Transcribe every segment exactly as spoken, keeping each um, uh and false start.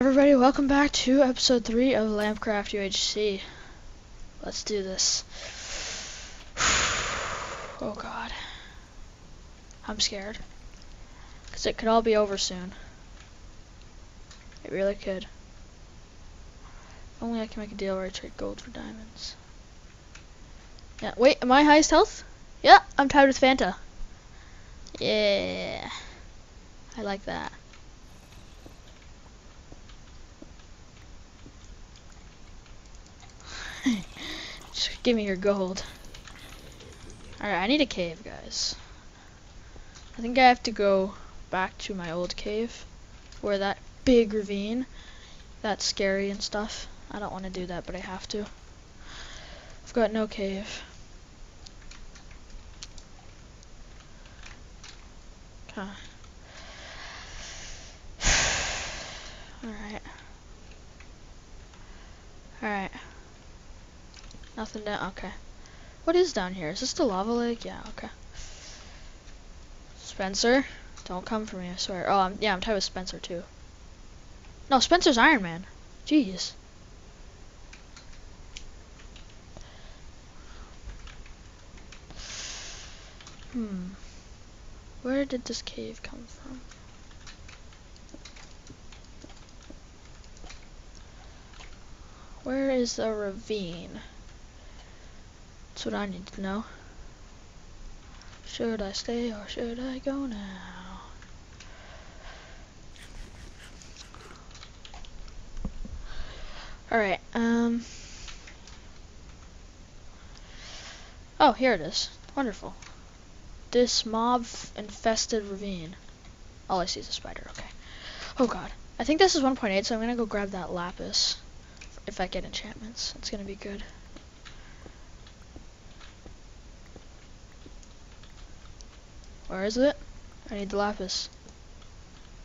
Everybody, welcome back to episode three of Lampcraft U H C. Let's do this. Oh god. I'm scared. Because it could all be over soon. It really could. If only I can make a deal where I trade gold for diamonds. Yeah, wait, am I highest health? Yeah, I'm tied with Fanta. Yeah. I like that. Just give me your gold. Alright, I need a cave, guys. I think I have to go back to my old cave. Where that big ravine. That's scary and stuff. I don't want to do that, but I have to. I've got no cave. Huh. Alright. Alright. Nothing down. Okay. What is down here? Is this the lava lake? Yeah, okay. Spencer? Don't come for me, I swear. Oh, I'm, yeah, I'm tied with Spencer too. No, Spencer's Iron Man. Jeez. Hmm. Where did this cave come from? Where is the ravine? That's what I need to know. Should I stay or should I go now? Alright, um... oh, here it is. Wonderful. This mob-infested ravine. All I see is a spider, okay. Oh god. I think this is one point eight, so I'm gonna go grab that lapis. If I get enchantments, it's gonna be good. Where is it? I need the lapis.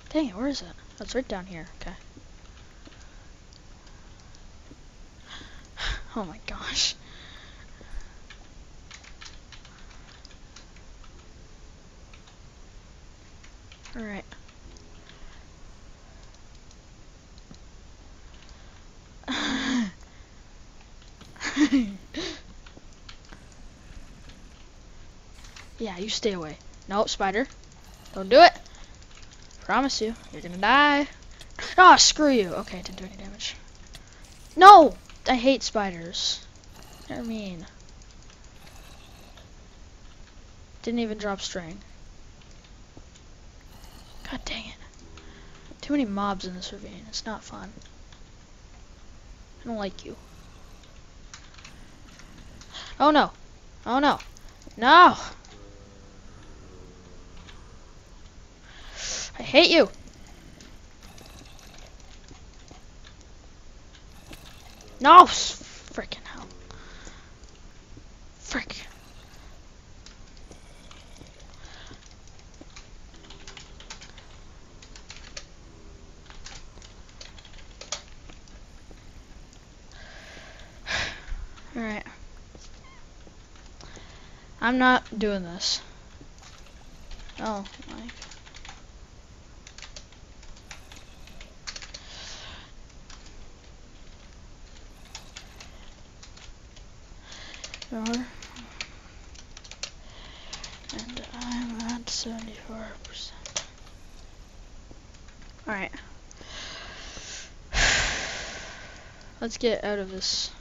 Dang it, where is it? That's right down here. Okay. Oh my gosh. Alright. Yeah, you stay away. Nope, spider. Don't do it. Promise you, you're gonna die. Ah, oh, screw you. Okay, I didn't do any damage. No! I hate spiders. They're mean. Didn't even drop string. God dang it. Too many mobs in this ravine. It's not fun. I don't like you. Oh no. Oh no. No! I hate you! No! Frickin' hell. Frick. Alright. I'm not doing this. Oh my god. And I'm at seventy-four percent. Alright. Let's get out of this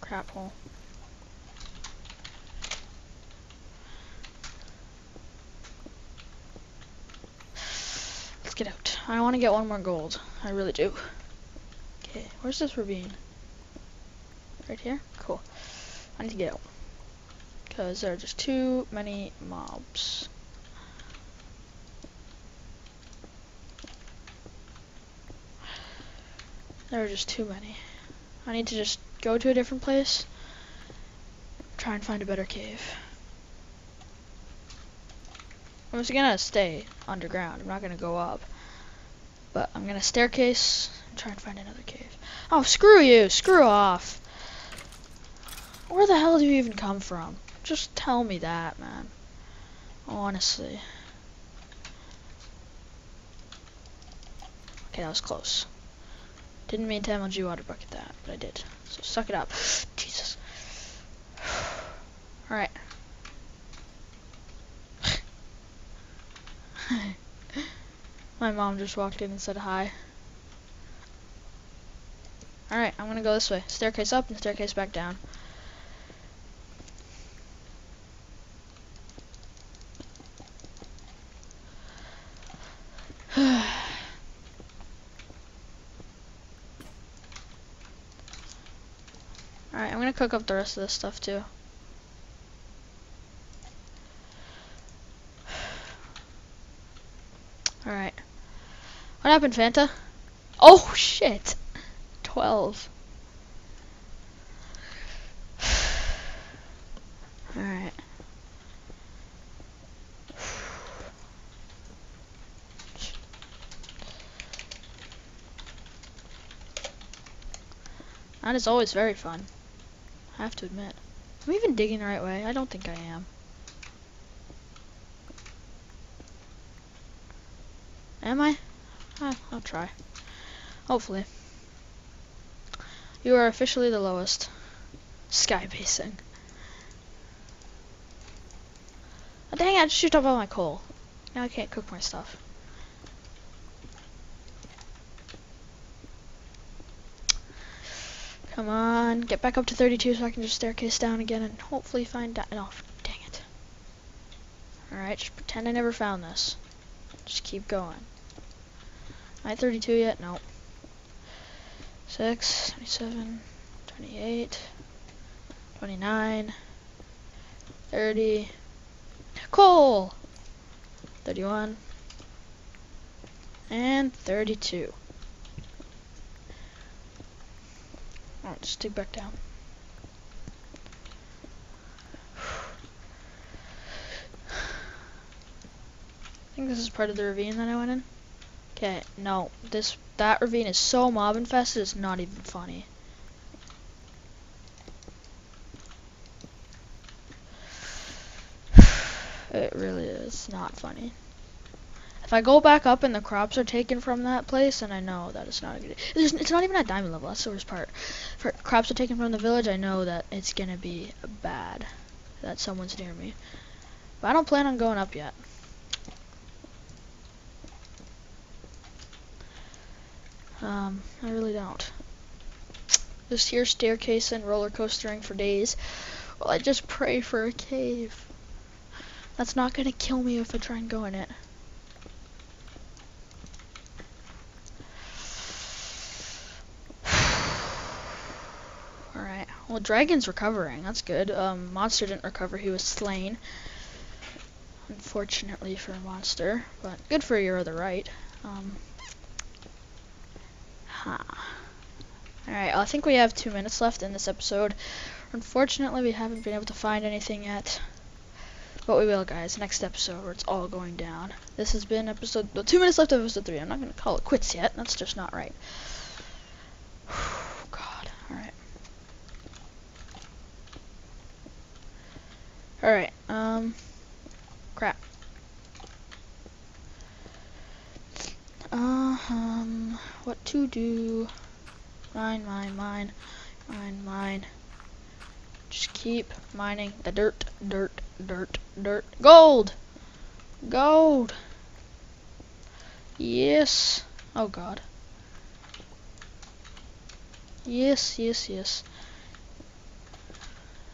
crap hole. Let's get out. I want to get one more gold. I really do. Okay, where's this ravine? Right here? Cool. I need to get out, because there are just too many mobs. There are just too many. I need to just go to a different place, try and find a better cave. I'm just gonna stay underground, I'm not gonna go up. But I'm gonna staircase and try and find another cave. Oh, screw you, screw off! Where the hell do you even come from? Just tell me that, man. Honestly. Okay, that was close. Didn't mean to M L G water bucket that, but I did. So suck it up. Jesus. Alright. My mom just walked in and said hi. Alright, I'm gonna go this way. Staircase up and staircase back down. Alright, I'm gonna cook up the rest of this stuff too. Alright. What happened, Fanta? Oh shit! twelve. Alright. That is always very fun, I have to admit. Am I even digging the right way? I don't think I am. Am I? Uh, I'll try. Hopefully. You are officially the lowest. Sky basing. Oh, dang it, I just used up all my coal. Now I can't cook my stuff. Come on, get back up to thirty-two so I can just staircase down again and hopefully find out. No, dang it. Alright, just pretend I never found this. Just keep going. Am I thirty-two yet? Nope. six, twenty-seven, twenty-eight, twenty-nine, thirty, coal! thirty-one, and thirty-two. Alright, just dig back down. I think this is part of the ravine that I went in. Okay, no, this that ravine is so mob infested it's not even funny. It really is not funny. If I go back up and the crops are taken from that place, and I know that it's not a good. It's not even at diamond level. That's the worst part. For crops are taken from the village, I know that it's gonna be bad. That someone's near me, but I don't plan on going up yet. Um, I really don't. This here staircase and roller coastering for days. Well, I just pray for a cave. That's not gonna kill me if I try and go in it. Well, Dragon's recovering, that's good. Um, Monster didn't recover, he was slain. Unfortunately for Monster, but good for Your zero ther right. Um, huh. Alright, I think we have two minutes left in this episode. Unfortunately, we haven't been able to find anything yet. But we will, guys, next episode where it's all going down. This has been episode, well, two minutes left of episode three. I'm not going to call it quits yet, that's just not right. Alright, um, crap. Uh, um, what to do? Mine, mine, mine, mine, mine. Just keep mining the dirt, dirt, dirt, dirt. Gold! Gold! Yes! Oh god. Yes, yes, yes.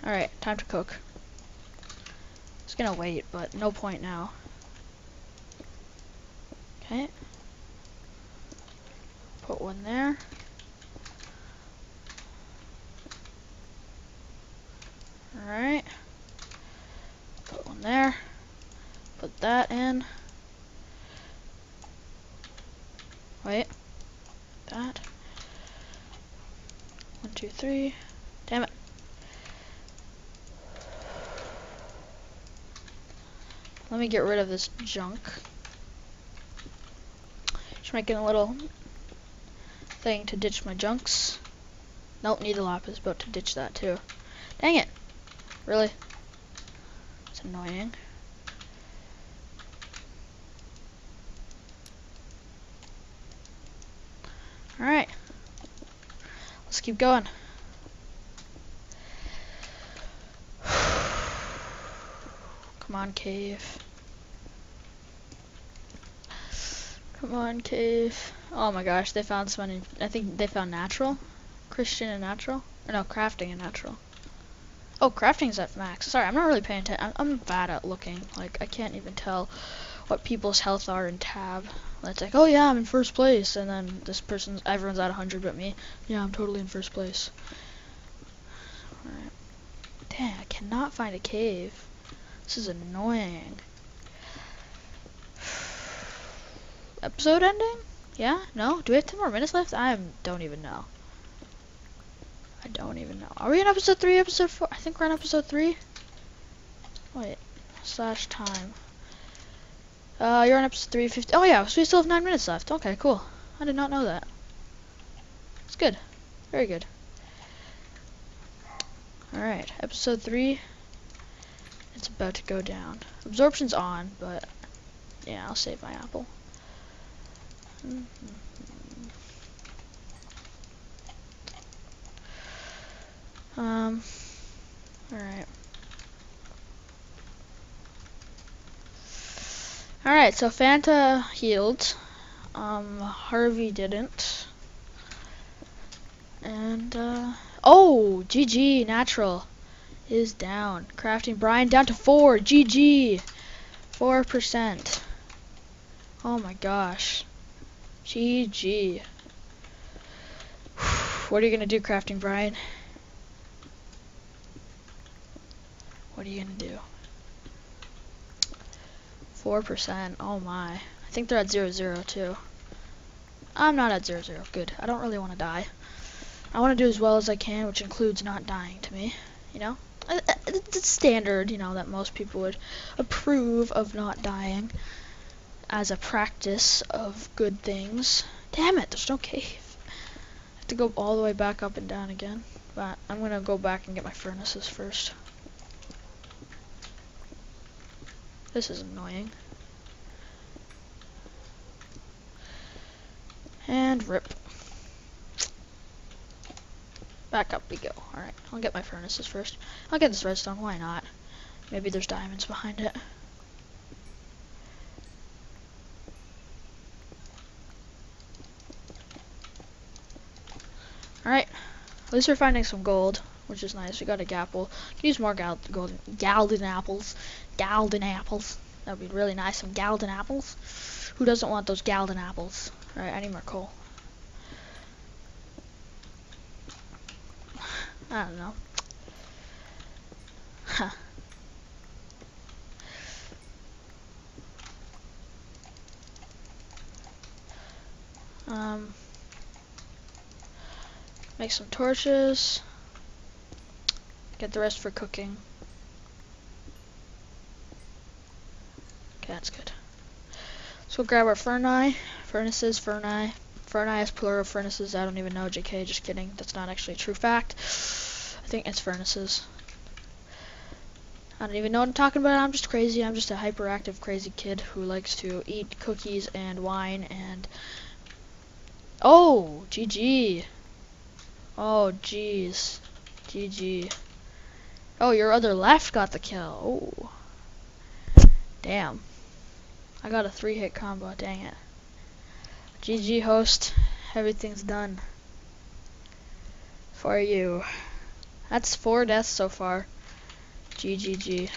Alright, time to cook. It's gonna wait, but no point now. Okay. Put one there. Alright. Put one there. Put that in. Wait. That. One, two, three. Damn it. Let me get rid of this junk. Just making a little thing to ditch my junks. Nope, need the lapis, but to ditch that too. Dang it! Really? It's annoying. Let's keep going. Come on, cave. Come on, cave. Oh my gosh, they found someone in, I think they found Natural. Christian and Natural. Or no, Crafting and Natural. Oh, Crafting's at max. Sorry, I'm not really paying attention. I'm, I'm bad at looking. Like, I can't even tell what people's health are in tab. It's like, oh yeah, I'm in first place. And then this person's, everyone's at one hundred but me. Yeah, I'm totally in first place. Alright. Dang, I cannot find a cave. This is annoying. Episode ending? Yeah? No? Do we have ten more minutes left? I don't even know. I don't even know. Are we in episode three, episode four? I think we're in episode three. Wait. Slash time. Uh, you're on episode three fifty. Oh yeah, so we still have nine minutes left. Okay, cool. I did not know that. It's good. Very good. Alright, episode three. It's about to go down. Absorption's on, but yeah, I'll save my apple. Mm-hmm. Um, alright. Alright, so Fanta healed. Um, Harvey didn't. And, uh, oh! G G, Natural is down. Crafting Brian down to four. G G! four percent. Oh my gosh. G G. What are you gonna do, Crafting Brian? What are you gonna do? four percent, oh my. I think they're at zero zero too. I'm not at zero zero, good. I don't really wanna die. I wanna do as well as I can, which includes not dying to me, you know? It's standard, you know, that most people would approve of not dying as a practice of good things. Damn it, there's no cave. I have to go all the way back up and down again, but I'm gonna go back and get my furnaces first. This is annoying. And rip. Back up we go. Alright, I'll get my furnaces first. I'll get this redstone, why not? Maybe there's diamonds behind it. Alright, at least we're finding some gold, which is nice. We got a gapple. Can use more gal golden golden apples. Golden apples. That would be really nice. Some golden apples. Who doesn't want those golden apples? Alright, I need more coal. I don't know. Huh. Um. Make some torches. Get the rest for cooking. Okay, that's good. Let's go grab our furnace, furnaces, furnace, furnace, plural furnaces. I don't even know, J K, just kidding. That's not actually a true fact. I think it's furnaces. I don't even know what I'm talking about. I'm just crazy. I'm just a hyperactive crazy kid who likes to eat cookies and wine and... Oh, G G. Oh, jeez. G G. Oh, your other left got the kill. Oh. Damn. I got a three-hit combo, dang it. G G host, everything's done. For you. That's four deaths so far. G G G.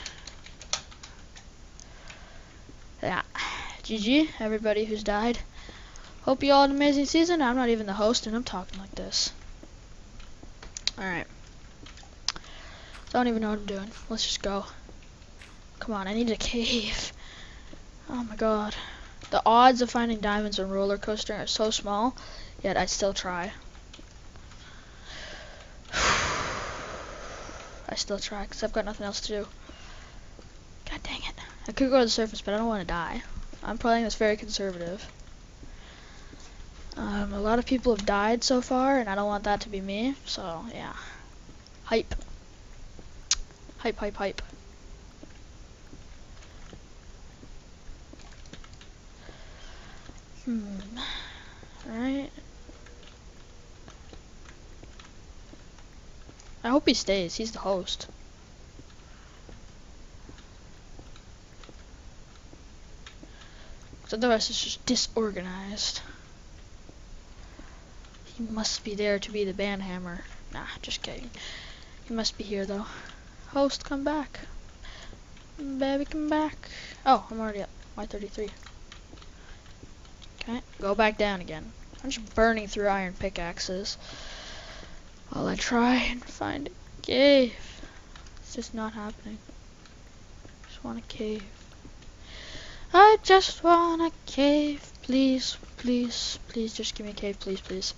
Yeah. G G, everybody who's died. Hope you all had an amazing season. I'm not even the host and I'm talking like this. Alright. Don't even know what I'm doing. Let's just go. Come on, I need a cave. Oh my god. The odds of finding diamonds on roller coaster are so small, yet I still try. I still try because I've got nothing else to do. God dang it. I could go to the surface, but I don't want to die. I'm playing this very conservative. Um, a lot of people have died so far, and I don't want that to be me, so yeah. Hype. Hype, hype, hype. Hmm. Alright. I hope he stays. He's the host. So the rest is just disorganized. He must be there to be the banhammer. Nah, just kidding. He must be here though. Host, come back. Baby, come back. Oh, I'm already up. Y thirty-three. Okay, go back down again. I'm just burning through iron pickaxes while I try and find a cave. It's just not happening. I just want a cave. I just want a cave. Please, please, please just give me a cave. Please, please.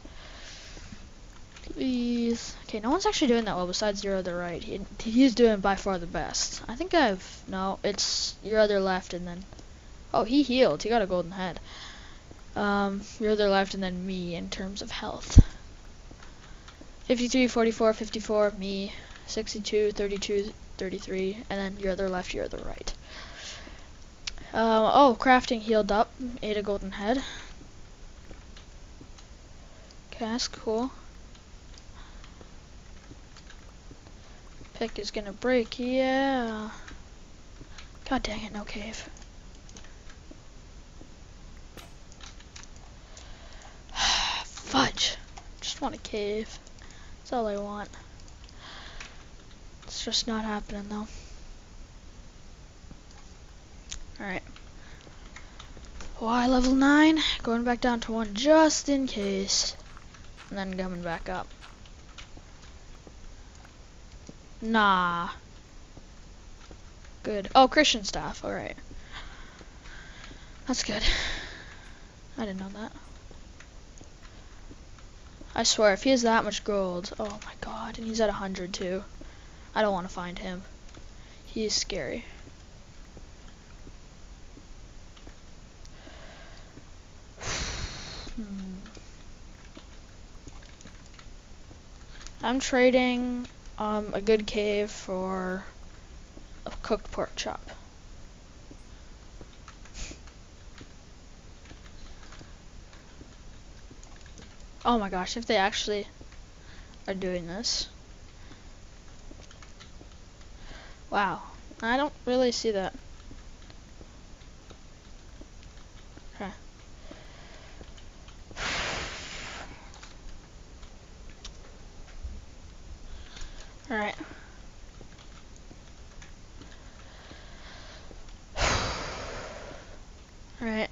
Please. Okay, no one's actually doing that well besides Your other Right. He, he's doing by far the best. I think I've... No, it's Your other Left and then... Oh, he healed. He got a golden head. Um, Your other Left and then me in terms of health. fifty-three, forty-four, fifty-four, me. sixty-two, thirty-two, thirty-three, and then Your other Left, Your other Right. Uh, oh, crafting healed up. Ate a golden head. Okay, that's cool. Pick is gonna break, yeah. God dang it, no cave. Fudge. Just want a cave. That's all I want. It's just not happening though. Alright. Y level nine. Going back down to one just in case. And then coming back up. Nah. Good. Oh, Christian staff. Alright. That's good. I didn't know that. I swear, if he has that much gold. Oh my god. And he's at one hundred too. I don't want to find him. He's scary. hmm. I'm trading... Um, a good cave for a cooked pork chop. Oh my gosh, if they actually are doing this. Wow, I don't really see that. Okay. Alright. Alright.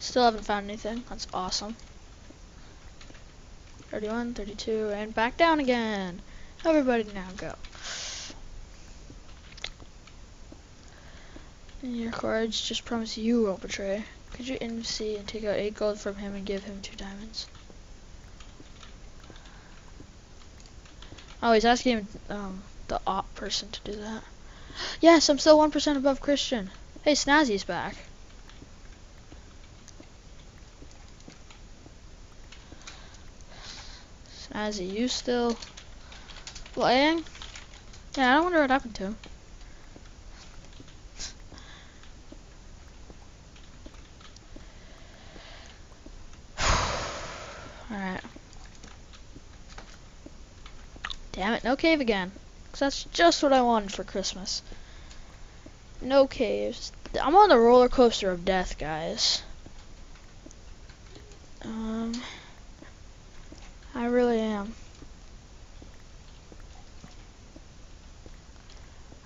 Still haven't found anything. That's awesome. thirty-one, thirty-two, and back down again. Everybody now go. In your cards, just promise you won't betray. Could you M C and take out eight gold from him and give him two diamonds? Oh, he's asking him, um, the op person to do that. Yes, I'm still one percent above Christian. Hey, Snazzy's back. Snazzy, you still playing? Yeah, I don't wonder what happened to him. Alright. Damn it, no cave again. Because that's just what I wanted for Christmas. No caves. I'm on the roller coaster of death, guys. Um, I really am.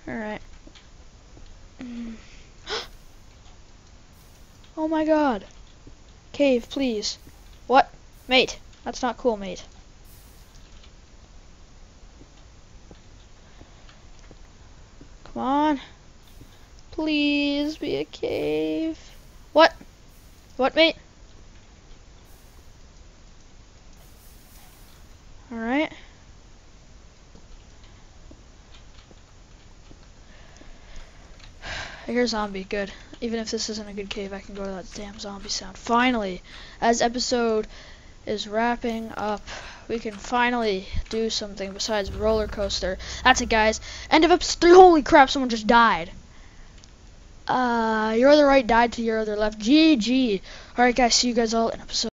Alright. Oh my god. Cave, please. What? Mate. That's not cool, mate. Come on. Please be a cave. What? What, mate? Alright. I hear zombie. Good. Even if this isn't a good cave, I can go to that damn zombie sound. Finally! As episode is wrapping up, we can finally do something besides roller coaster. That's it, guys. End of episode. Holy crap! Someone just died. Uh, Your other Right died to Your other Left. G G. All right, guys. See you guys all in episode.